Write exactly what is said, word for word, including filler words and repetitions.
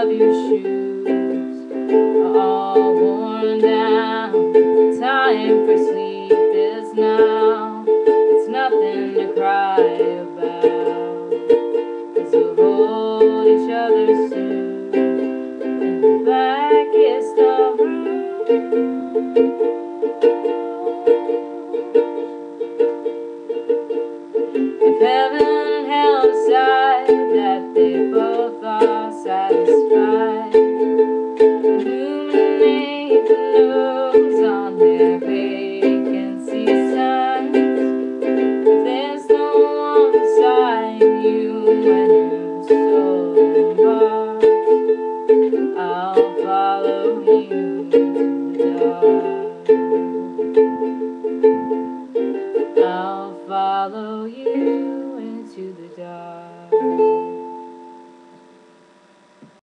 Of your shoes are all worn down.